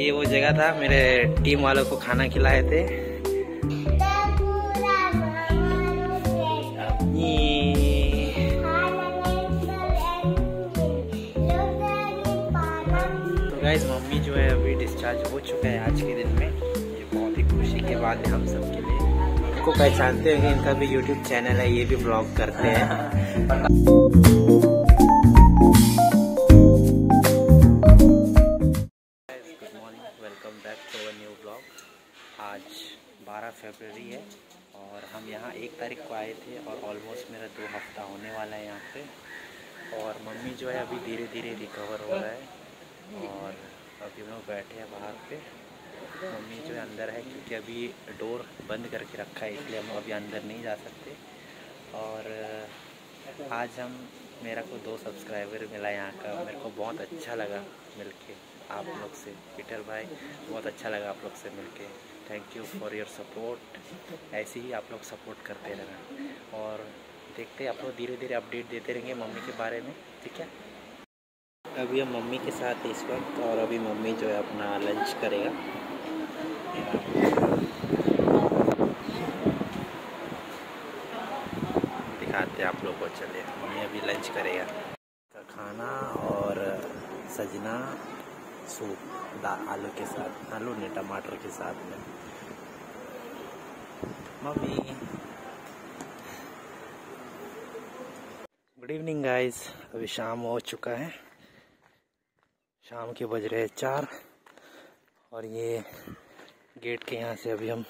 ये वो जगह था, मेरे टीम वालों को खाना खिलाए थे। तो गाइस मम्मी जो है अभी डिस्चार्ज हो चुका है आज के दिन में, ये बहुत ही खुशी की बात है हम सबके लिए। इनको पहचानते हैं, इनका भी YouTube चैनल है, ये भी ब्लॉग करते हैं। आज 12 फरवरी है और हम यहाँ 1 तारीख को आए थे और ऑलमोस्ट मेरा 2 हफ्ता होने वाला है यहाँ पे। और मम्मी जो है अभी धीरे धीरे रिकवर हो रहा है और अभी हम लोग बैठे हैं बाहर पे। मम्मी जो है अंदर है क्योंकि अभी डोर बंद करके रखा है, इसलिए हम अभी अंदर नहीं जा सकते। और आज हम मेरा को 2 सब्सक्राइबर मिला यहाँ का, मेरे को बहुत अच्छा लगा मिल के आप लोग से। पीटर भाई बहुत अच्छा लगा आप लोग से मिलके, thank you for your support. ऐसे ही आप लोग सपोर्ट करते रहना और देखते आप लोग धीरे धीरे अपडेट देते रहेंगे मम्मी के बारे में, ठीक है। अभी हम मम्मी के साथ इस वक्त और अभी मम्मी जो है अपना लंच करेगा। दिखाते आप लोग को, चलिए मम्मी अभी लंच करेगा का खाना और सजना सूप आलू के साथ, आलू ने टमाटर के साथ में। मम्मी गुड इवनिंग गाइज, अभी शाम हो चुका है, शाम के बज रहे 4 और ये गेट के यहाँ से अभी हम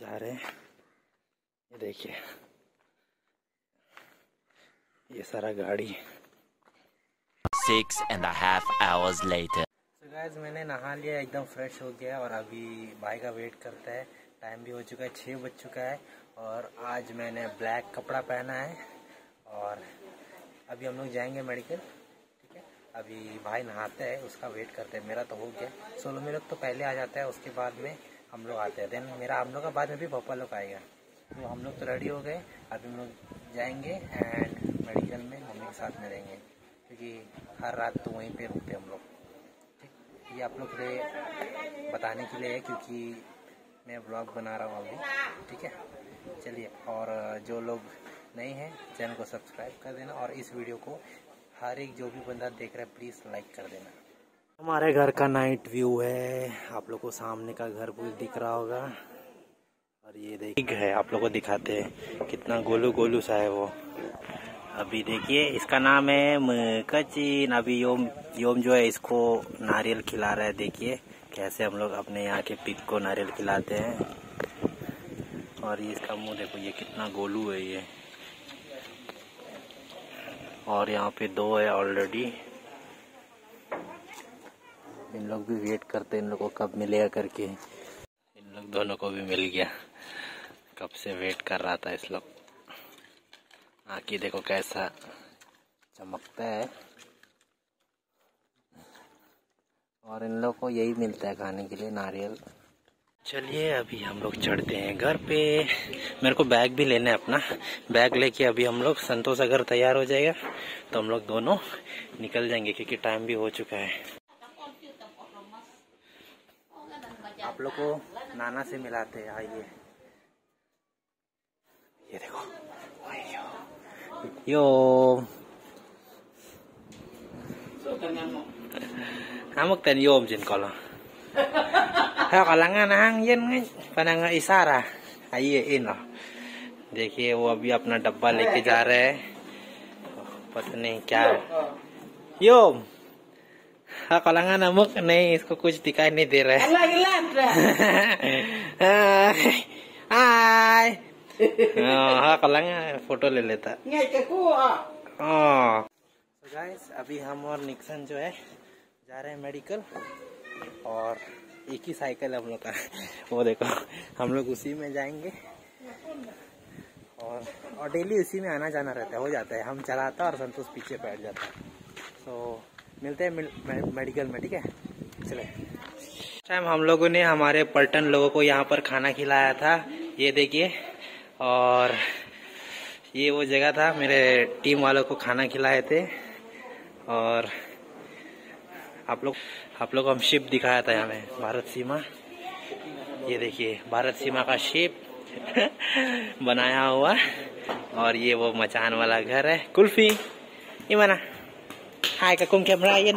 जा रहे हैं। ये देखिए ये सारा गाड़ी। 6.5 hours later। So guys मैंने नहा लिया, एकदम फ्रेश हो गया और अभी भाई का वेट करता है। टाइम भी हो चुका है, 6 बज चुका है और आज मैंने ब्लैक कपड़ा पहना है और अभी हम लोग जाएंगे मेडिकल, ठीक है। अभी भाई नहाता है, उसका वेट करते हैं। मेरा तो हो गया, सोलो में लोग तो पहले आ जाता है, उसके बाद में हम लोग आते हैं। देन मेरा हम लोग का बाद में भी पापा लोग आएगा। तो हम लोग तो रेडी हो गए, अभी हम लोग जाएंगे एंड मेडिकल में मम्मी के साथ में रहेंगे क्योंकि हर रात तो वहीं पे रुकते हम लोग, ठीक। ये आप लोग के लिए बताने के लिए है क्योंकि मैं ब्लॉग बना रहा हूँ अभी, ठीक है। चलिए, और जो लोग नए हैं चैनल को सब्सक्राइब कर देना और इस वीडियो को हर एक जो भी बंदा देख रहा है प्लीज़ लाइक कर देना। हमारे घर का नाइट व्यू है, आप लोग को सामने का घर पूरा दिख रहा होगा और ये देखिए है, आप लोग को दिखाते हैं कितना गोलू गोलू सा है वो। अभी देखिए इसका नाम है कचिन। अभी योम जो है इसको नारियल खिला रहा है। देखिए कैसे हम लोग अपने यहाँ के पिक को नारियल खिलाते हैं। और ये इसका मुंह देखो, ये कितना गोलू है ये। और यहाँ पे 2 है ऑलरेडी। इन लोग भी वेट करते हैं इन लोग को कब मिलेगा करके। इन लोग दोनों को भी मिल गया, कब से वेट कर रहा था इस लोग। आके देखो कैसा चमकता है। और इन लोग को यही मिलता है खाने के लिए, नारियल। चलिए अभी हम लोग चढ़ते हैं घर पे। मेरे को बैग भी लेना है अपना, बैग लेके अभी हम लोग संतोष अगर तैयार हो जाएगा तो हम लोग दोनों निकल जाएंगे क्योंकि टाइम भी हो चुका है। आप लोग को नाना से मिलाते हैं, आइए। ये देखो यो amok ten yom jin kala ha kalangan hang yen ngai pananga isara आइए इन। देखिए वो अभी अपना डब्बा लेके जा रहे है, पता नहीं क्या। योम हा कालांगा नामक नहीं, इसको कुछ दिखाई नहीं दे रहा है। हाँ कलंग फोटो ले लेता। So guys, अभी हम और निक्सन जो है जा रहे हैं मेडिकल और एक ही साइकिल हम लोग का, वो देखो हम लोग उसी में जाएंगे। और डेली उसी में आना जाना रहता है, हो जाता है। हम चलाता और संतोष पीछे बैठ जाता है। तो मिलते हैं मेडिकल में, ठीक है। चले टाइम हम लोगों ने हमारे पलटन लोगों को यहाँ पर खाना खिलाया था, ये देखिए। और ये वो जगह था, मेरे टीम वालों को खाना खिलाए थे और आप लोग को हम शिप दिखाया था हमें भारत सीमा, ये देखिए भारत सीमा का शिप बनाया हुआ, और ये वो मचान वाला घर है। कुल्फी ये मना हाय का कुम कैमरा ये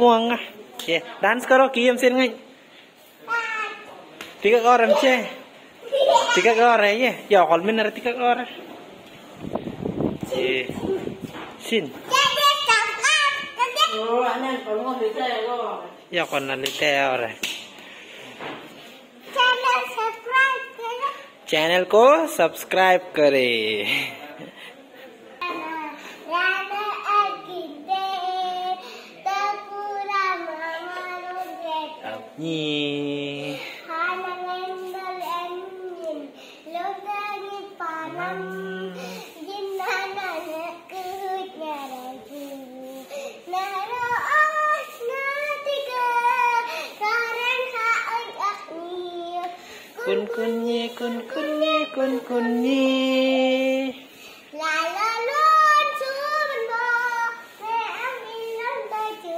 मुंगा ये डांस करो कि हम सिर टिका और हमसे टिका और है ये हॉल में न टिका और है ये सिन या कौन ना लेते है। और है चैनल को सब्सक्राइब करें। kun kunye la la lo chun bo me amilon baju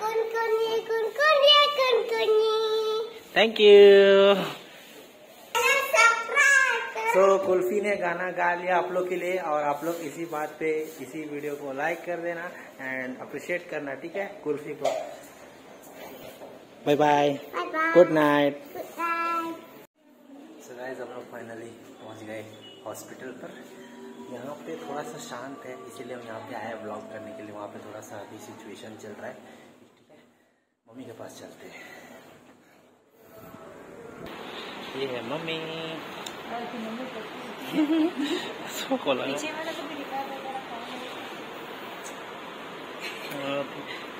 kun kunye thank you। तो कुल्फी ने गाना गा लिया आप लोग के लिए, और आप लोग इसी बात पे इसी वीडियो को लाइक कर देना एंड अप्रिशिएट करना, ठीक है कुल्फी को। Bye bye, good night. Guys हम लोग फाइनली पहुंच गए हॉस्पिटल पर। यहाँ पे थोड़ा सा शांत है, इसीलिए हम यहाँ पे आए हैं ब्लॉग करने के लिए। वहाँ पे थोड़ा सा अभी सिचुएशन चल रहा है, ठीक है। मम्मी के पास चलते हैं। ये है मम्मी।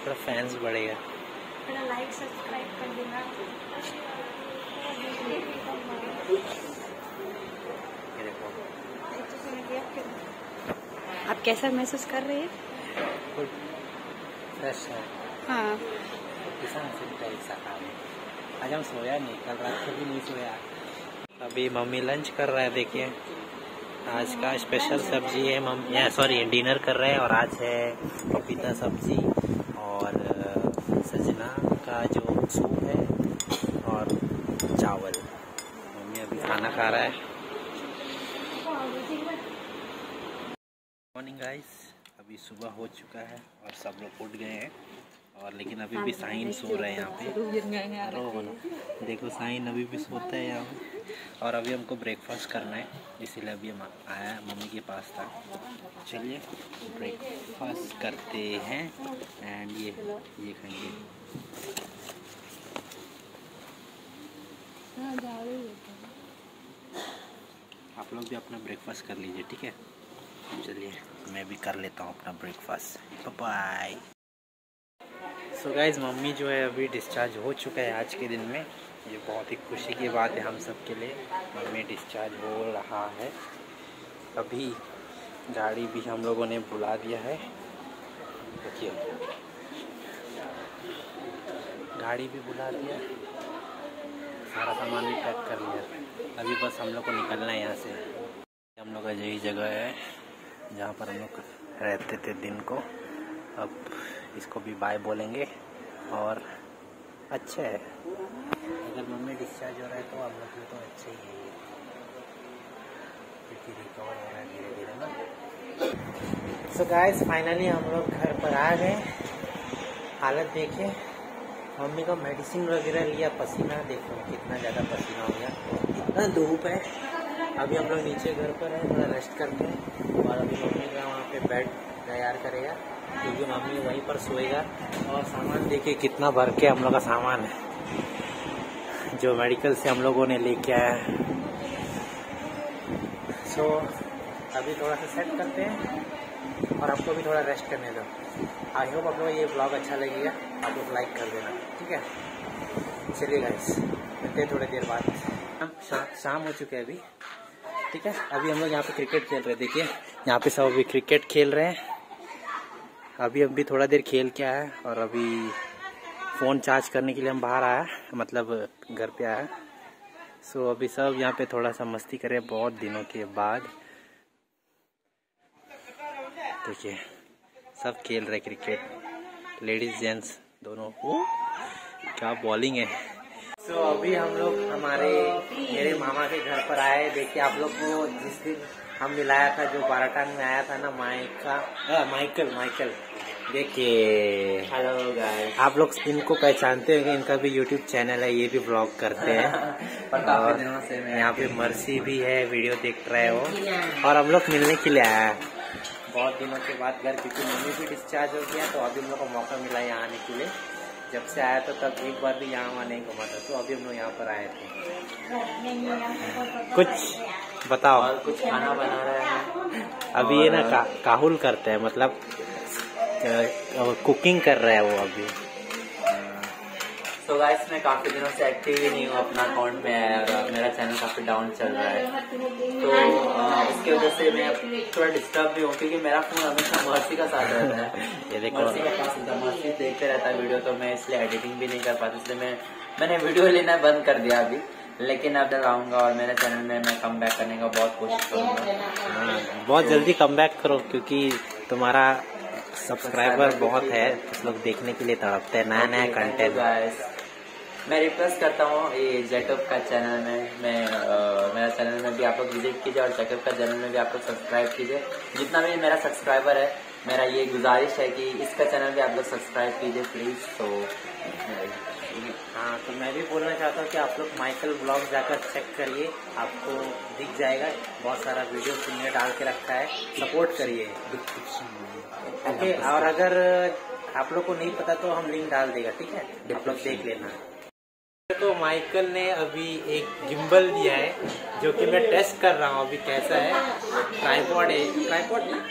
थोड़ा फैंस बढ़ेगा, थोड़ा लाइक सब्सक्राइब कर देना। आप कैसा महसूस कर रहे हैं? फ्रेश है। हाँ। आज हम सोया नहीं, कल रात को भी नहीं सोया। अभी मम्मी लंच कर रहा है, देखिए आज का स्पेशल सब्जी है मम्मी, सॉरी डिनर कर रहे हैं। और आज है पपीता सब्जी और सजना का जो सूप है और चावल। मम्मी अभी खाना खा रहा है। मॉर्निंग गाइस, अभी सुबह हो चुका है और सब लोग उठ गए हैं, और लेकिन अभी भी साइन सो रहे हैं यहाँ पे। देखो साइन अभी भी सोता है यहाँ पे। और अभी हमको ब्रेकफास्ट करना है, इसीलिए अभी हम आया मम्मी के पास था। चलिए ब्रेकफास्ट करते हैं एंड ये खाएंगे। आप लोग भी अपना ब्रेकफास्ट कर लीजिए, ठीक है। चलिए मैं भी कर लेता हूँ अपना breakfast. Bye. So guys mummy जो है अभी डिस्चार्ज हो चुका है आज के दिन में। ये बहुत ही खुशी की बात है हम सब के लिए, मम्मी डिस्चार्ज हो रहा है। अभी गाड़ी भी हम लोगों ने बुला दिया है, देखिए गाड़ी भी बुला दिया, सारा सामान भी पैक कर लिया। अभी बस हम लोग को निकलना है यहाँ से। हम लोग का यही जगह है जहाँ पर हम लोग रहते थे दिन को। अब इसको भी बाय बोलेंगे। और अच्छा है, अगर मम्मी डिस्चार्ज हो रहा है तो हम लोग तो अच्छा ही है, क्योंकि रिकवर हो रहा है धीरे धीरे ना। सो गाइस फाइनली हम लोग घर पर आ गए। हालत देखिए, मम्मी का मेडिसिन वगैरह लिया। पसीना देखो कितना ज़्यादा पसीना हो गया, इतना धूप है। अभी हम लोग नीचे घर पर है, थोड़ा रेस्ट करते हैं। और अभी मम्मी का वहाँ पे बेड तैयार करेगा, क्योंकि मम्मी वहीं पर सोएगा। और सामान देखिए कितना भर के हम लोग का सामान है जो मेडिकल से हम लोगों ने लेके आया है। सो अभी थोड़ा सा सेट करते हैं और आपको भी थोड़ा रेस्ट करने दो। आई होप आप लोग ये ब्लॉग अच्छा लगेगा, आप लोग लाइक कर देना, ठीक है। चलिए गाइस मिलते हैं थोड़ी देर बाद। शाम हो चुके हैं अभी, ठीक है। अभी हम लोग यहाँ पे क्रिकेट खेल रहे हैं, देखिए यहाँ पे सब अभी क्रिकेट खेल रहे हैं। अभी हम भी थोड़ा देर खेल के आया, और अभी फ़ोन चार्ज करने के लिए हम बाहर आया, मतलब घर पे आया। सो अभी सब यहाँ पे थोड़ा सा मस्ती करे बहुत दिनों के बाद। देखिए सब खेल रहे क्रिकेट, लेडीज जेंट्स दोनों को। क्या बॉलिंग है। तो अभी हम लोग मेरे मामा के घर पर आए। देखिए आप लोग को जिस दिन हम मिलाया था, जो बाराटांग में आया था ना माइकल। देखिए हेलो गाइस, आप लोग इनको पहचानते होंगे, इनका भी यूट्यूब चैनल है, ये भी ब्लॉग करते हैं। और यहाँ पे मर्सी भी है, वीडियो देख रहे हो। और हम लोग मिलने के लिए आया है बहुत दिनों के बाद घर, क्योंकि मम्मी भी डिस्चार्ज हो गया, तो अभी हम लोग को मौका मिला यहाँ आने के लिए। जब से आया तो तब एक बार भी यहाँ वहाँ नहीं घुमा था, तो अभी हम लोग यहाँ पर आए थे। कुछ बताओ। और कुछ खाना बना रहे हैं अभी, ये ना काहुल करते हैं, मतलब कुकिंग कर रहा है वो अभी। तो गाइस मैं काफी दिनों से एक्टिव ही नहीं हूँ अपना अकाउंट में, और मेरा चैनल काफी डाउन चल रहा है, तो इसकी वजह से मैं थोड़ा डिस्टर्ब भी हूँ, क्योंकि मेरा फोन हमेशा मर्सी का साथ रहता है। ये देखो मर्सी देखते रहता है वीडियो, तो मैं इसलिए एडिटिंग भी नहीं कर पाता, इसलिए मैंने वीडियो लेना बंद कर दिया अभी। लेकिन अब आऊंगा और मेरे चैनल में मैं कम बैक करने का बहुत कोशिश करूँगा। बहुत जल्दी कम बैक करो, क्योंकि तुम्हारा सब्सक्राइबर बहुत है, कुछ लोग देखने के लिए तड़पते हैं नया नया कंटेंट। मैं रिक्वेस्ट करता हूँ ये जेटअप का चैनल में, मेरा चैनल में भी आप लोग विजिट कीजिए, और जेटअप का चैनल में भी आप लोग सब्सक्राइब कीजिए। जितना भी मेरा सब्सक्राइबर है, मेरा ये गुजारिश है कि इसका चैनल भी आप लोग सब्सक्राइब कीजिए प्लीज़। तो हाँ, तो मैं भी बोलना चाहता हूँ कि आप लोग माइकल ब्लॉग जाकर चेक करिए, आपको दिख जाएगा। बहुत सारा वीडियो तुमने डाल के रखा है, सपोर्ट करिए ओके। और अगर आप लोग को नहीं पता तो हम लिंक डाल देगा, ठीक है, आप लोग देख लेना। तो माइकल ने अभी एक गिम्बल दिया है, जो कि मैं टेस्ट कर रहा हूँ अभी कैसा है। ट्राइपॉड है, ट्राइपॉड ना,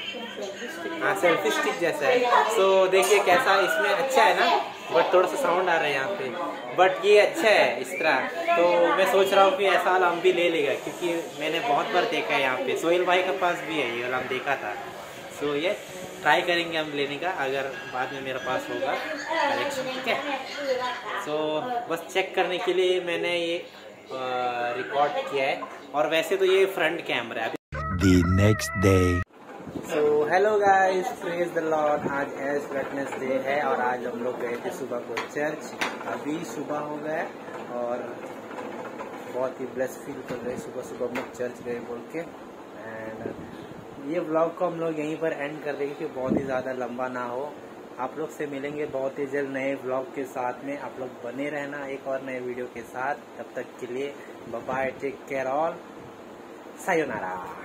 हाँ सेल्फी स्टिक जैसा है। सो देखिए कैसा इसमें, अच्छा है ना, बट थोड़ा सा साउंड आ रहा है यहाँ पे, बट ये अच्छा है इस तरह। तो मैं सोच रहा हूँ कि ऐसा आलम भी ले लेगा, क्योंकि मैंने बहुत बार देखा है यहाँ पे, सोहेल भाई के पास भी है ये आलम, देखा था। सो ये ट्राई करेंगे हम लेने का, अगर बाद में मेरा पास होगा कलेक्शन, ठीक है। सो बस चेक करने के लिए मैंने ये रिकॉर्ड किया है, और वैसे तो ये फ्रंट कैमरा है। The next day. So hello guys, praise the Lord, आज एस वेटनेस डे है, और आज हम लोग गए थे सुबह को चर्च। अभी सुबह हो गया और बहुत ही ब्लेस फील कर रहे सुबह सुबह हम लोग चर्च गए बोल के। एंड ये ब्लॉग को हम लोग यहीं पर एंड कर देंगे, कि बहुत ही ज़्यादा लंबा ना हो। आप लोग से मिलेंगे बहुत ही जल्द नए ब्लॉग के साथ में। आप लोग बने रहना एक और नए वीडियो के साथ। तब तक के लिए bye bye, take care all, sayonara.